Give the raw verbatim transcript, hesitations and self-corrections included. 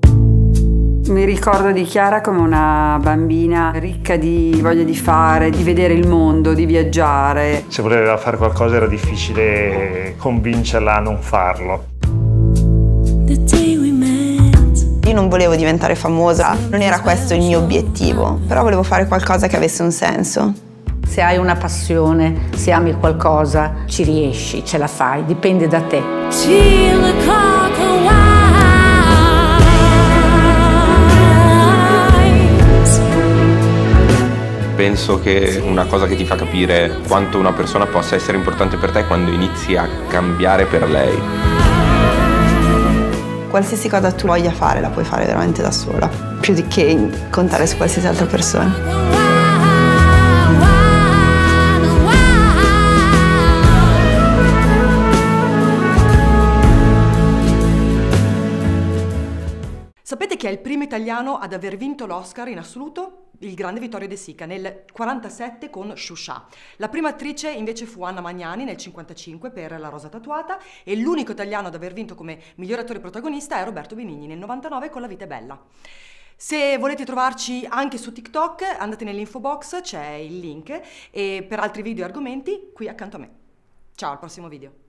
Mi ricordo di Chiara come una bambina ricca di voglia di fare, di vedere il mondo, di viaggiare. Se voleva fare qualcosa era difficile convincerla a non farlo. Io non volevo diventare famosa, non era questo il mio obiettivo, però volevo fare qualcosa che avesse un senso. Se hai una passione, se ami qualcosa, ci riesci, ce la fai, dipende da te. Penso che una cosa che ti fa capire quanto una persona possa essere importante per te è quando inizi a cambiare per lei. Qualsiasi cosa tu voglia fare la puoi fare veramente da sola, più di che contare su qualsiasi altra persona. Sapete chi è il primo italiano ad aver vinto l'Oscar in assoluto? Il grande Vittorio de Sica nel millenovecentoquarantasette con Sciuscià. La prima attrice invece fu Anna Magnani nel millenovecentocinquantacinque per La Rosa Tatuata e l'unico italiano ad aver vinto come miglior attore protagonista è Roberto Benigni nel millenovecentonovantanove con La Vita è Bella. Se volete trovarci anche su TikTok andate nell'info box, c'è il link, e per altri video e argomenti qui accanto a me. Ciao, al prossimo video.